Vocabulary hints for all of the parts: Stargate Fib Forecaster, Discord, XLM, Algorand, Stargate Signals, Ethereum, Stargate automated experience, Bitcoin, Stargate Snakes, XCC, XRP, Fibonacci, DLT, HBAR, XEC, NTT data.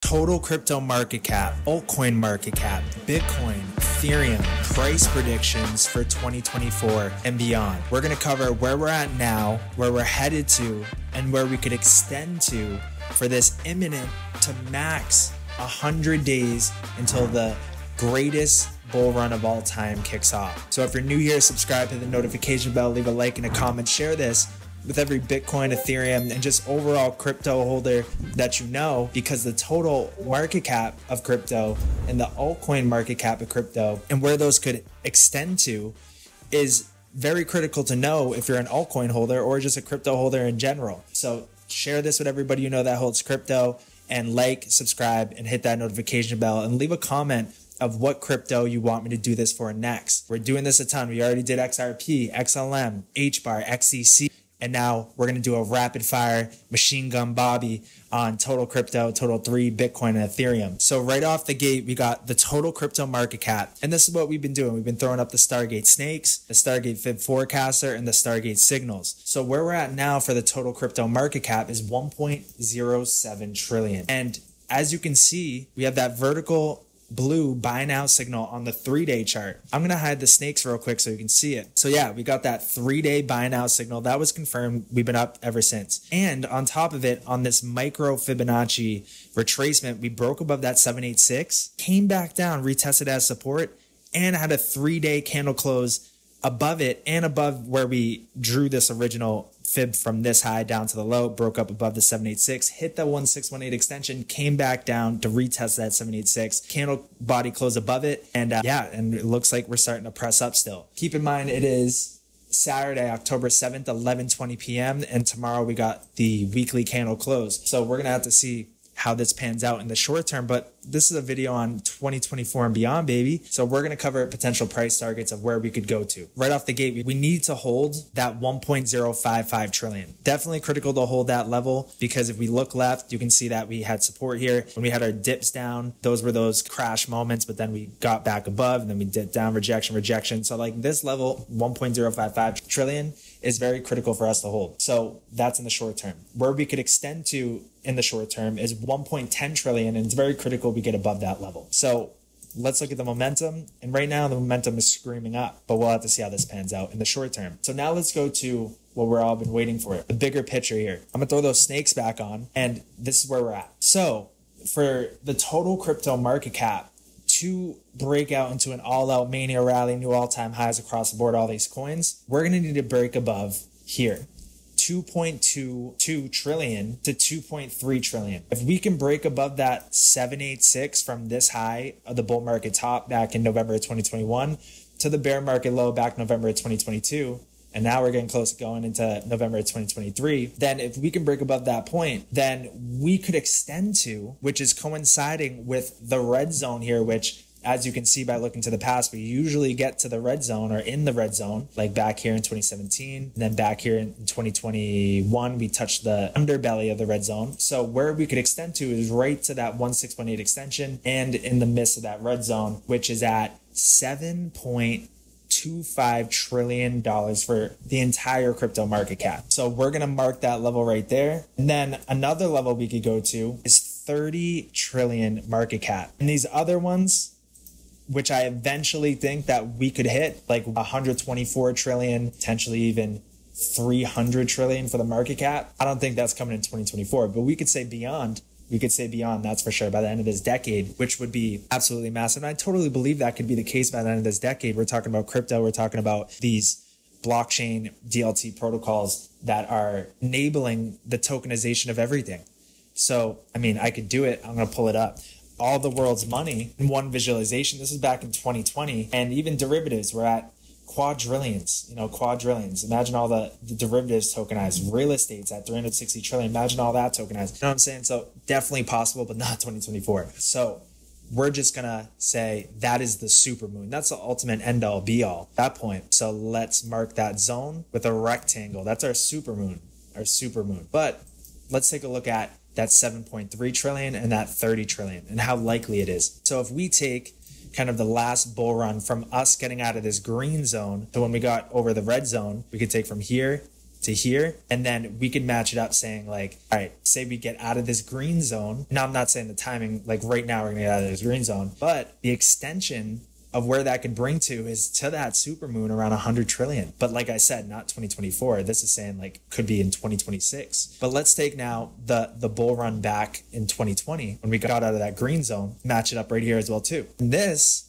Total crypto market cap, altcoin market cap, Bitcoin, Ethereum, price predictions for 2024 and beyond. We're going to cover where we're at now, where we're headed to, and where we could extend to for this imminent to max 100 days until the greatest bull run of all time kicks off. So if you're new here, subscribe to the notification bell, leave a like and a comment, share this with every Bitcoin, Ethereum, and just overall crypto holder that you know, because the total market cap of crypto and the altcoin market cap of crypto and where those could extend to is very critical to know if you're an altcoin holder or just a crypto holder in general. So share this with everybody you know that holds crypto, and like, subscribe, and hit that notification bell, and leave a comment of what crypto you want me to do this for next. We're doing this a ton. We already did XRP, XLM, HBAR, XCC. And now we're going to do a rapid fire machine gun Bobby on total crypto, total three, Bitcoin, and Ethereum. So right off the gate, we got the total crypto market cap. And this is what we've been doing. We've been throwing up the Stargate Snakes, the Stargate Fib Forecaster, and the Stargate Signals. So where we're at now for the total crypto market cap is 1.07 trillion. And as you can see, we have that vertical blue buy now signal on the 3-day chart. I'm going to hide the snakes real quick so you can see it. So yeah, we got that 3-day buy now signal that was confirmed. We've been up ever since. And on top of it, on this micro Fibonacci retracement, we broke above that 786, came back down, retested as support, and had a 3-day candle close above it and above where we drew this original fib from this high down to the low, broke up above the 786, hit the 1618 extension, came back down to retest that 786, candle body close above it. And yeah, and it looks like we're starting to press up still. Keep in mind, it is Saturday, October 7th, 11:20 p.m. And tomorrow we got the weekly candle close. So we're going to have to see how this pans out in the short term, but this is a video on 2024 and beyond, baby. So we're going to cover potential price targets of where we could go to. Right off the gate, we need to hold that 1.055 trillion. Definitely critical to hold that level, because if we look left, you can see that we had support here. When we had our dips down, those were those crash moments, but then we got back above and then we dipped down, rejection. So like this level, 1.055 trillion is very critical for us to hold. So that's in the short term. Where we could extend to in the short term is 1.10 trillion, and it's very critical we get above that level. So let's look at the momentum. And right now the momentum is screaming up, but we'll have to see how this pans out in the short term. So now let's go to what we're all been waiting for, the bigger picture here. I'm gonna throw those snakes back on, and this is where we're at. So for the total crypto market cap to break out into an all-out mania rally, new all-time highs across the board, all these coins, we're gonna need to break above here. 2.22 trillion to 2.3 trillion. If we can break above that 786 from this high of the bull market top back in November of 2021 to the bear market low back November of 2022, and now we're getting close to going into November of 2023, then if we can break above that point, then we could extend to, which is coinciding with the red zone here, which as you can see by looking to the past, we usually get to the red zone or in the red zone, like back here in 2017. And then back here in 2021, we touched the underbelly of the red zone. So where we could extend to is right to that 1618 extension and in the midst of that red zone, which is at $7.25 trillion for the entire crypto market cap. So we're going to mark that level right there. And then another level we could go to is 30 trillion market cap. And these other ones, which I eventually think that we could hit, like 124 trillion, potentially even 300 trillion for the market cap. I don't think that's coming in 2024, but we could say beyond. We could say beyond, that's for sure, by the end of this decade, which would be absolutely massive. And I totally believe that could be the case by the end of this decade. We're talking about crypto. We're talking about these blockchain DLT protocols that are enabling the tokenization of everything. So, I mean, I could do it. I'm going to pull it up. All the world's money in one visualization. This is back in 2020. And even derivatives were at quadrillions, you know, quadrillions. Imagine all the derivatives tokenized. Real estate's at 360 trillion. Imagine all that tokenized. You know what I'm saying? So definitely possible, but not 2024. So we're just going to say that is the super moon. That's the ultimate end all be all at that point. So let's mark that zone with a rectangle. That's our super moon, our super moon. But let's take a look at that 7.3 trillion and that 30 trillion and how likely it is. So if we take kind of the last bull run from us getting out of this green zone to when we got over the red zone, we could take from here to here. And then we can match it up saying like, all right, say we get out of this green zone. Now I'm not saying the timing, like right now we're gonna get out of this green zone, but the extension of where that could bring to is to that supermoon around 100 trillion. But like I said, not 2024. This is saying like could be in 2026. But let's take now the bull run back in 2020 when we got out of that green zone, match it up right here as well too. And this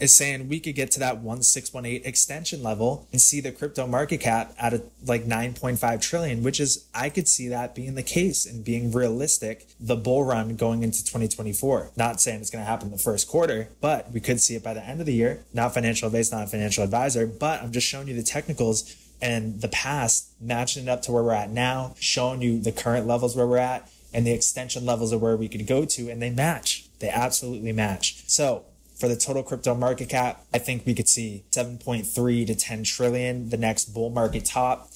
is saying we could get to that 1618 extension level and see the crypto market cap at a, like 9.5 trillion, which is, I could see that being the case and being realistic, the bull run going into 2024. Not saying it's going to happen in the first quarter, but we could see it by the end of the year. Not financial advice, not a financial advisor, but I'm just showing you the technicals and the past, matching it up to where we're at now, showing you the current levels where we're at and the extension levels of where we could go to, and they match. They absolutely match. So for the total crypto market cap, I think we could see 7.3 to 10 trillion, the next bull market top.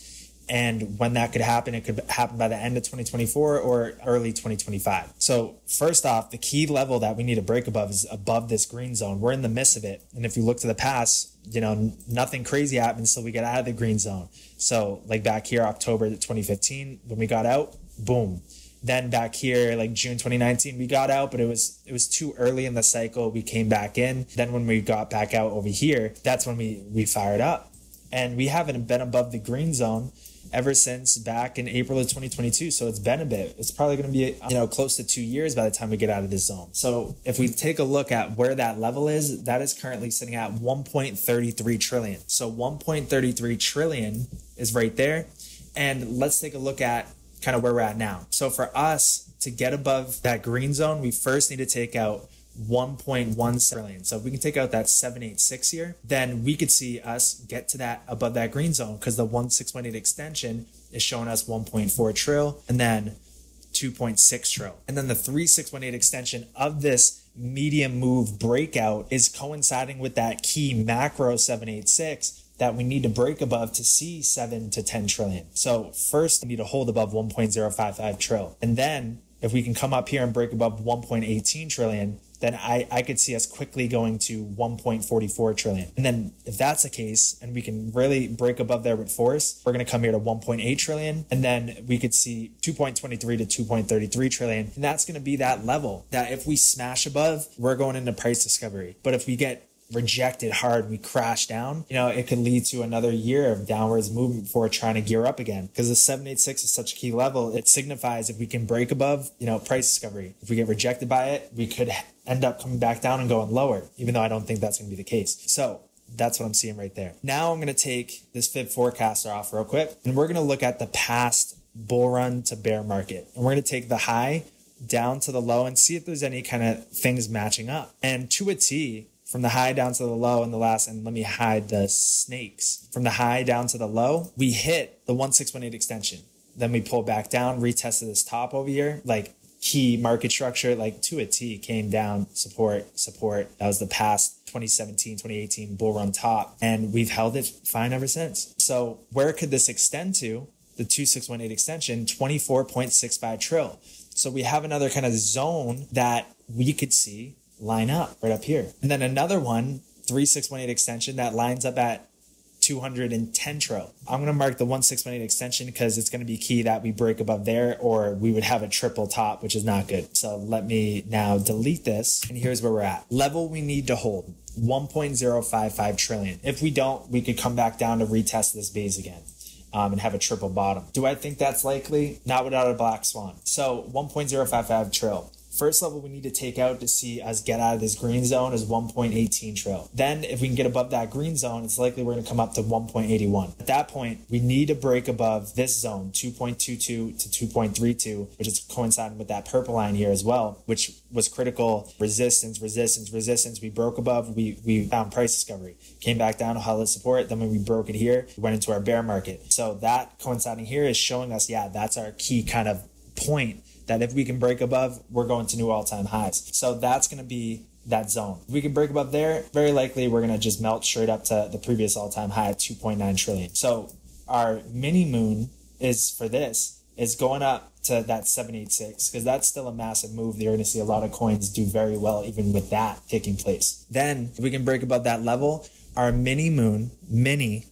And when that could happen, it could happen by the end of 2024 or early 2025. So first off, the key level that we need to break above is above this green zone. We're in the midst of it. And if you look to the past, you know, nothing crazy happens till we get out of the green zone. So like back here, October 2015, when we got out, boom. Then back here, like June 2019, we got out, but it was too early in the cycle. We came back in. Then when we got back out over here, that's when we fired up. And we haven't been above the green zone ever since back in April of 2022. So it's been a bit. It's probably going to be, you know, close to 2 years by the time we get out of this zone. So if we take a look at where that level is, that is currently sitting at 1.33 trillion. So 1.33 trillion is right there. And let's take a look at kind of where we're at now. So for us to get above that green zone, we first need to take out 1.1 trillion. So if we can take out that 786 here, then we could see us get to that above that green zone, because the 1618 extension is showing us 1.4 trill and then 2.6 trill. And then the 3618 extension of this medium move breakout is coinciding with that key macro 786 that we need to break above to see 7 to 10 trillion. So first we need to hold above 1.055 trill. And then if we can come up here and break above 1.18 trillion, then I could see us quickly going to 1.44 trillion. And then if that's the case, and we can really break above there with force, we're gonna come here to 1.8 trillion. And then we could see 2.23 to 2.33 trillion. And that's gonna be that level that if we smash above, we're going into price discovery. But if we get rejected hard, we crash down, you know, it could lead to another year of downwards movement before trying to gear up again, because the 786 is such a key level. It signifies if we can break above, you know, price discovery. If we get rejected by it, we could end up coming back down and going lower, even though I don't think that's going to be the case. So that's what I'm seeing right there. Now I'm going to take this Fib Forecaster off real quick, and we're going to look at the past bull run to bear market, and we're going to take the high down to the low and see if there's any kind of things matching up. And to a T, from the high down to the low in the last, and let me hide the snakes. From the high down to the low, we hit the 1618 extension. Then we pull back down, retested this top over here, like key market structure, like to a T, came down, support, support. That was the past 2017, 2018 bull run top. And we've held it fine ever since. So where could this extend to? The 2618 extension, 24.65 trill. So we have another kind of zone that we could see line up right up here. And then another one, 3618 extension, that lines up at 210 trill. I'm going to mark the 1618 extension because it's going to be key that we break above there, or we would have a triple top, which is not good. So let me now delete this. And here's where we're at. Level we need to hold, 1.055 trillion. If we don't, we could come back down to retest this base again. And have a triple bottom. Do I think that's likely? Not without a black swan. So 1.055 trill. First level we need to take out to see us get out of this green zone is 1.18 trill. Then if we can get above that green zone, it's likely we're gonna come up to 1.81. At that point, we need to break above this zone, 2.22 to 2.32, which is coinciding with that purple line here as well, which was critical. Resistance, resistance, resistance. We broke above, we found price discovery. Came back down to hollow support. Then when we broke it here, we went into our bear market. So that coinciding here is showing us, yeah, that's our key kind of point, that if we can break above, we're going to new all-time highs. So that's going to be that zone. If we can break above there, very likely we're going to just melt straight up to the previous all-time high at 2.9 trillion. So our mini moon is for this is going up to that 786, because that's still a massive move. You're going to see a lot of coins do very well even with that taking place. Then if we can break above that level, our mini moon, mini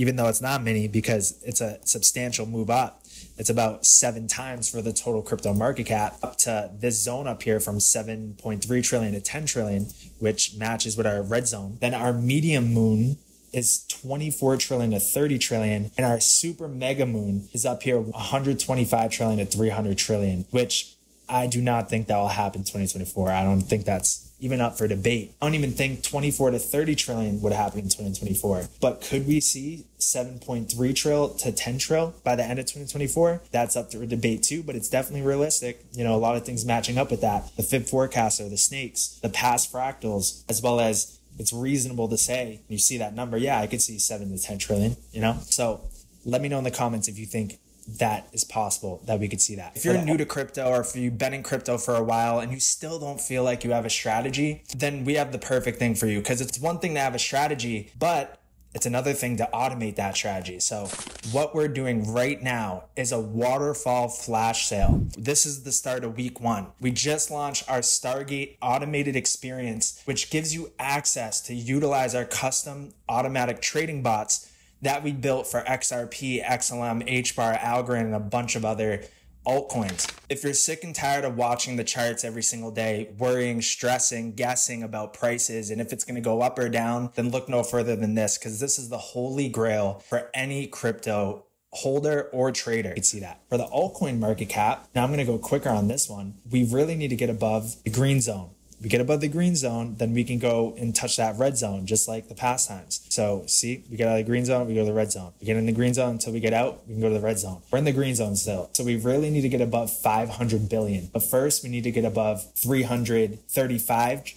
even though it's not many because it's a substantial move up. It's about 7 times for the total crypto market cap, up to this zone up here from 7.3 trillion to 10 trillion, which matches with our red zone. Then our medium moon is 24 trillion to 30 trillion. And our super mega moon is up here, 125 trillion to 300 trillion, which I do not think that will happen in 2024. I don't think that's even up for debate. I don't even think 24 to 30 trillion would happen in 2024. But could we see 7.3 trill to 10 trill by the end of 2024? That's up for debate too, but it's definitely realistic. You know, a lot of things matching up with that. The Fib Forecaster, the snakes, the past fractals, as well as it's reasonable to say, you see that number, yeah, I could see 7 to 10 trillion, you know? So let me know in the comments if you think that is possible, that we could see that. If you're new to crypto or if you've been in crypto for a while and you still don't feel like you have a strategy, then we have the perfect thing for you, because it's one thing to have a strategy, but it's another thing to automate that strategy. So what we're doing right now is a waterfall flash sale. This is the start of week 1. We just launched our Stargate automated experience, which gives you access to utilize our custom automatic trading bots that we built for XRP, XLM, HBAR, Algorand, and a bunch of other altcoins. If you're sick and tired of watching the charts every single day, worrying, stressing, guessing about prices, and if it's going to go up or down, then look no further than this, because this is the holy grail for any crypto holder or trader. You can see that. For the altcoin market cap, now I'm going to go quicker on this one. We really need to get above the green zone. We get above the green zone, then we can go and touch that red zone, just like the past times. So see, we get out of the green zone, we go to the red zone. We get in the green zone until we get out, we can go to the red zone. We're in the green zone still. So we really need to get above 500 billion. But first, we need to get above 335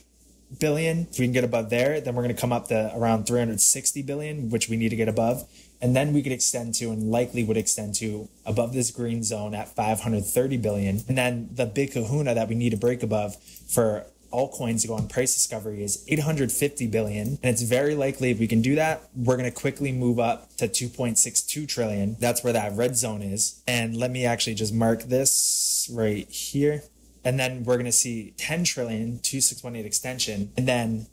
billion. If we can get above there, then we're going to come up to around 360 billion, which we need to get above. And then we could extend to, and likely would extend to, above this green zone at 530 billion. And then the big kahuna that we need to break above for all coins to go on price discovery is 850 billion. And it's very likely if we can do that, we're going to quickly move up to 2.62 trillion. That's where that red zone is. And let me actually just mark this right here. And then we're going to see 10 trillion, 2618 extension. And then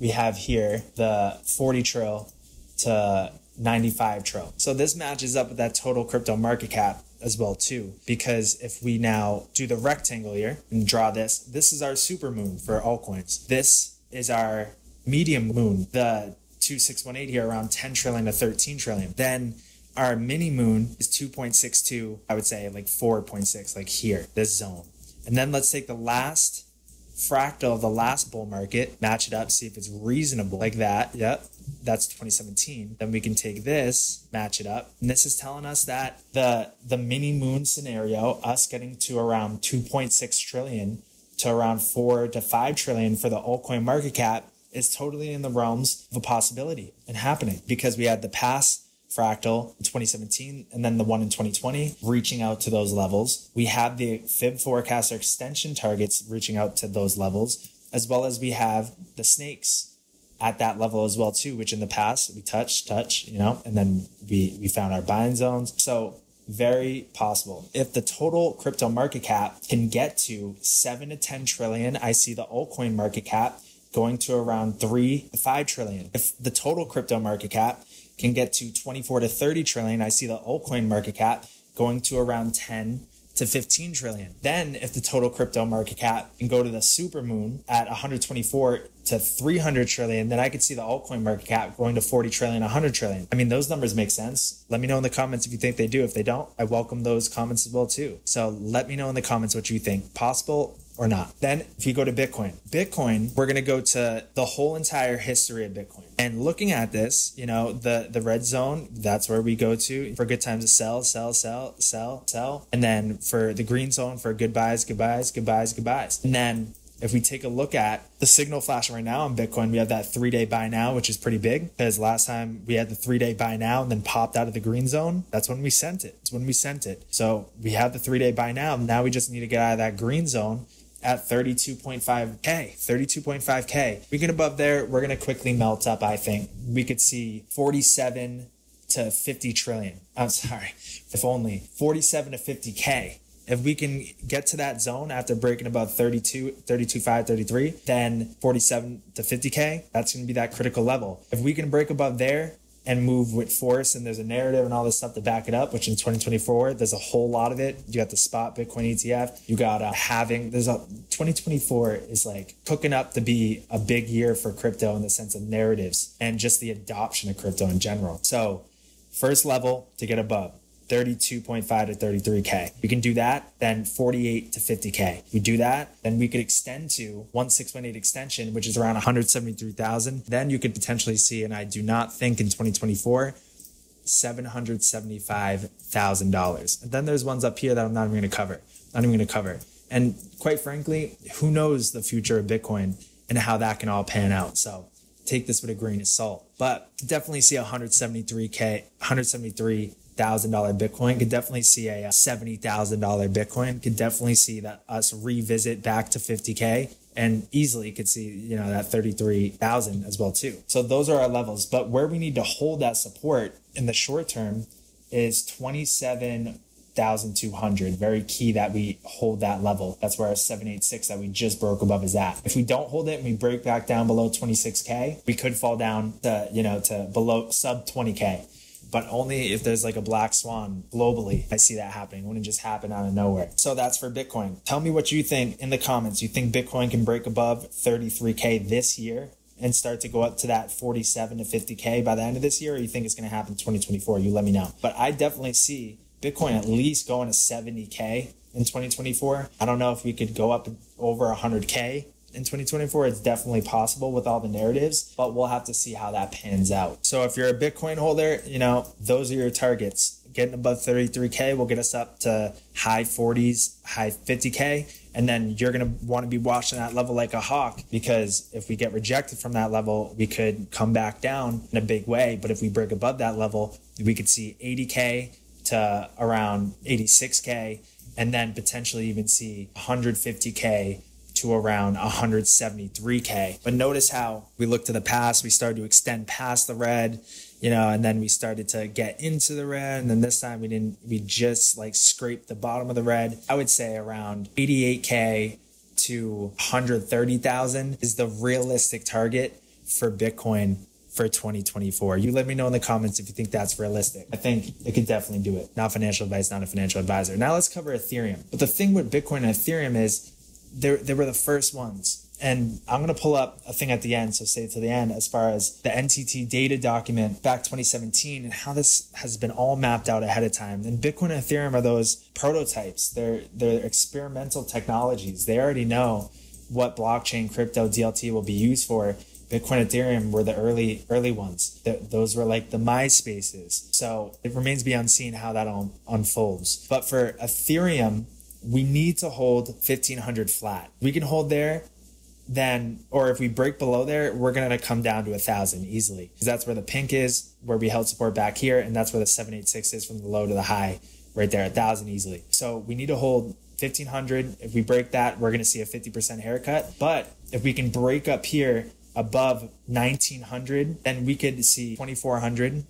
we have here the 40 trill to 95 trill. So this matches up with that total crypto market cap as well too, because if we now do the rectangle here and draw this, this is our super moon for altcoins. This is our medium moon, the 2618 here, around 10 trillion to 13 trillion. Then our mini moon is 2.62, I would say like 4.6, like here, this zone. And then let's take the last fractal of the last bull market, match it up, see if it's reasonable, like that. Yep, that's 2017. Then we can take this, match it up, and this is telling us that the mini moon scenario, us getting to around 2.6 trillion to around 4 to 5 trillion for the altcoin market cap, is totally in the realms of a possibility and happening, because we had the past fractal in 2017 and then the one in 2020 reaching out to those levels. We have the Fib Forecaster extension targets reaching out to those levels, as well as we have the snakes at that level as well too, which in the past we touch, you know, and then we found our buying zones. So very possible. If the total crypto market cap can get to 7 to 10 trillion, I see the altcoin market cap going to around 3 to 5 trillion. If the total crypto market cap can get to 24 to 30 trillion, I see the altcoin market cap going to around 10 to 15 trillion. Then if the total crypto market cap can go to the super moon at 124 to 300 trillion, then I could see the altcoin market cap going to 40 trillion, 100 trillion. I mean, those numbers make sense. Let me know in the comments if you think they do. If they don't, I welcome those comments as well too. So let me know in the comments what you think, possible or not. Then if you go to Bitcoin, we're going to go to the whole entire history of Bitcoin. And looking at this, you know, the red zone, that's where we go to for good times to sell. And then for the green zone for good buys, goodbyes. And then if we take a look at the signal flashing right now on Bitcoin, we have that 3-day buy now, which is pretty big, because last time we had the 3-day buy now and then popped out of the green zone. That's when we sent it. So we have the 3-day buy now. Now we just need to get out of that green zone at 32.5K. We get above there, we're gonna quickly melt up, I think. We could see 47 to 50 trillion. I'm sorry, if only 47 to 50K. If we can get to that zone after breaking about 32.5, 33, then 47 to 50K, that's gonna be that critical level. If we can break above there, and move with force, and there's a narrative and all this stuff to back it up, which in 2024, there's a whole lot of it. You got the spot Bitcoin ETF, you got halving. 2024 is like cooking up to be a big year for crypto in the sense of narratives and just the adoption of crypto in general. So first level to get above 32.5 to 33K. You can do that, then 48 to 50K. You do that, then we could extend to 1618 extension, which is around 173,000. Then you could potentially see, and I do not think in 2024, $775,000. And then there's ones up here that I'm not even going to cover. And quite frankly, who knows the future of Bitcoin and how that can all pan out. So take this with a grain of salt, but definitely see $173,000 Bitcoin, could definitely see a $70,000 Bitcoin, could definitely see that us revisit back to 50K, and easily could see, you know, that 33,000 as well too. So those are our levels, but where we need to hold that support in the short term is 27,200. Very key that we hold that level. That's where our 786 that we just broke above is at. If we don't hold it and we break back down below 26K, we could fall down to, you know, to below sub 20K. But only if there's like a black swan globally, I see that happening. It wouldn't just happen out of nowhere. So that's for Bitcoin. Tell me what you think in the comments. You think Bitcoin can break above 33K this year and start to go up to that 47 to 50K by the end of this year? Or you think it's going to happen in 2024? You let me know. But I definitely see Bitcoin at least going to 70K in 2024. I don't know if we could go up over 100K. In 2024, it's definitely possible with all the narratives, but we'll have to see how that pans out. So if you're a Bitcoin holder, you know, those are your targets. Getting above 33K will get us up to high 40s, high 50K. And then you're going to want to be watching that level like a hawk, because if we get rejected from that level, we could come back down in a big way. But if we break above that level, we could see 80K to around 86K, and then potentially even see 150K to around 173K. But notice how we look to the past, we started to extend past the red, you know, and then we started to get into the red. And then this time we didn't, we just like scraped the bottom of the red. I would say around 88K to 130,000 is the realistic target for Bitcoin for 2024. You let me know in the comments if you think that's realistic. I think it could definitely do it. Not financial advice, not a financial advisor. Now let's cover Ethereum. But the thing with Bitcoin and Ethereum is, they were the first ones. And I'm going to pull up a thing at the end, so stay to the end, as far as the NTT data document back 2017 and how this has been all mapped out ahead of time. And Bitcoin and Ethereum are those prototypes. They're experimental technologies. They already know what blockchain, crypto, DLT will be used for. Bitcoin and Ethereum were the early ones. Those were like the MySpaces. So it remains to be unseen how that all unfolds. But for Ethereum, we need to hold 1500 flat. We can hold there, then, or if we break below there, we're going to come down to 1,000 easily, because that's where the pink is, where we held support back here. And that's where the 786 is from the low to the high right there, 1,000 easily. So we need to hold 1500. If we break that, we're going to see a 50% haircut. But if we can break up here above 1900, then we could see 2400.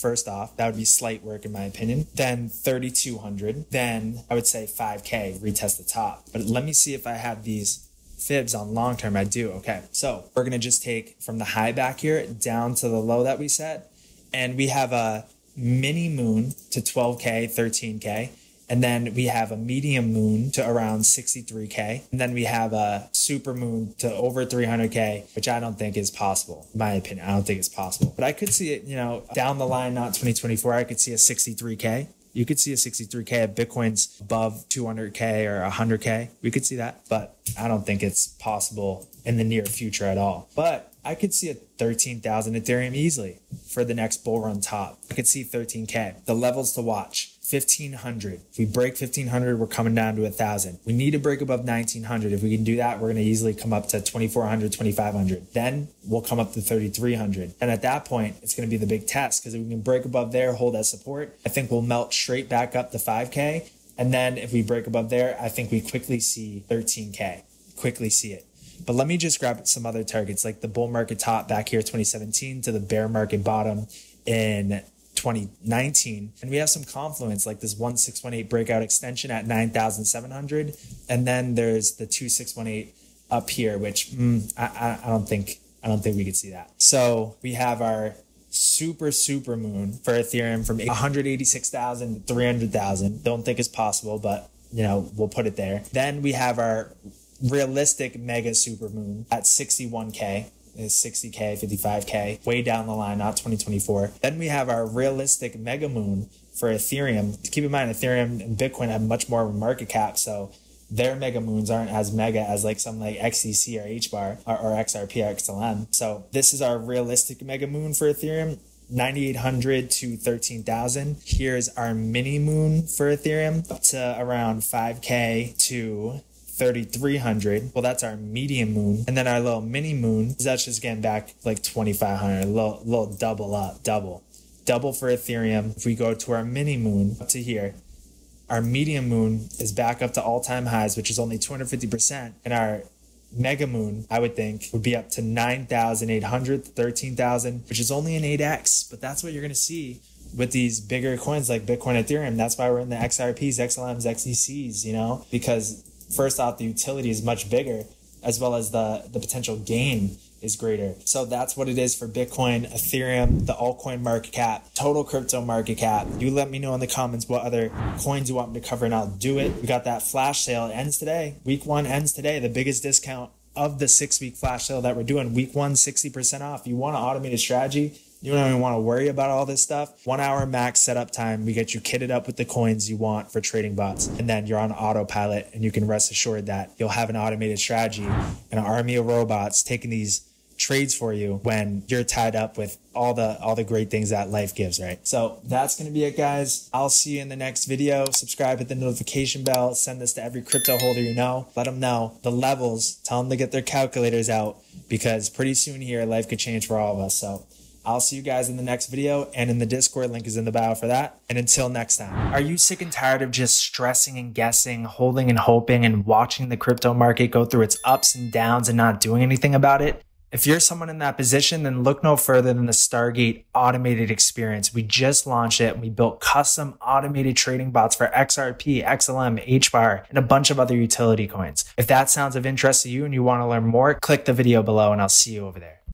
First off, that would be slight work in my opinion. Then 3,200. Then I would say 5K, retest the top. But let me see if I have these fibs on long term. I do. Okay. So we're going to just take from the high back here down to the low that we set. And we have a mini moon to 12K, 13K. And then we have a medium moon to around 63K. And then we have a super moon to over 300K, which I don't think is possible. In my opinion, I don't think it's possible. But I could see it, you know, down the line, not 2024, I could see a 63K. You could see a 63K if Bitcoin's above 200K or 100K. We could see that, but I don't think it's possible in the near future at all. But I could see a 13,000 Ethereum easily for the next bull run top. I could see 13K. The levels to watch. 1,500. If we break 1,500, we're coming down to 1,000. We need to break above 1,900. If we can do that, we're going to easily come up to 2,400, 2,500. Then we'll come up to 3,300. And at that point, it's going to be the big test, because if we can break above there, hold that support, I think we'll melt straight back up to 5K. And then if we break above there, I think we quickly see 13K, quickly see it. But let me just grab some other targets, like the bull market top back here, 2017, to the bear market bottom in 2019. And we have some confluence, like this 1618 breakout extension at 9,700. And then there's the 2618 up here, which I don't think we could see that. So we have our super moon for Ethereum from 186,000 to 300,000. Don't think it's possible, but you know, we'll put it there. Then we have our realistic mega super moon at 61K. Is 60K, 55K, way down the line, not 2024. Then we have our realistic mega moon for Ethereum. Keep in mind, Ethereum and Bitcoin have much more of a market cap, so their mega moons aren't as mega as like something like XEC or HBAR or XRP or XLM. So this is our realistic mega moon for Ethereum, 9,800 to 13,000. Here's our mini moon for Ethereum, up to around 5K to 3,300. Well, that's our medium moon. And then our little mini moon, that's just getting back like 2,500, a little double up, double for Ethereum. If we go to our mini moon up to here, our medium moon is back up to all-time highs, which is only 250%. And our mega moon, I would think, would be up to 9,800 to 13,000, which is only an 8X, but that's what you're going to see with these bigger coins like Bitcoin, Ethereum. That's why we're in the XRPs, XLMs, XECs, you know, because first off, the utility is much bigger, as well as the potential gain is greater. So that's what it is for Bitcoin, Ethereum, the altcoin market cap, total crypto market cap. You let me know in the comments what other coins you want me to cover, and I'll do it. We got that flash sale. It ends today. Week one ends today. The biggest discount of the 6-week flash sale that we're doing. Week one, 60% off. You want an automated strategy? You don't even want to worry about all this stuff. 1 hour max setup time. We get you kitted up with the coins you want for trading bots. And then you're on autopilot, and you can rest assured that you'll have an automated strategy and an army of robots taking these trades for you when you're tied up with all the great things that life gives, right? So that's going to be it, guys. I'll see you in the next video. Subscribe, hit the notification bell. Send this to every crypto holder you know. Let them know the levels. Tell them to get their calculators out, because pretty soon here, life could change for all of us. So I'll see you guys in the next video, and in the Discord link is in the bio for that. And until next time, are you sick and tired of just stressing and guessing, holding and hoping, and watching the crypto market go through its ups and downs and not doing anything about it? If you're someone in that position, then look no further than the Stargate automated experience. We just launched it, and we built custom automated trading bots for XRP, XLM, HBAR, and a bunch of other utility coins. If that sounds of interest to you and you want to learn more, click the video below, and I'll see you over there.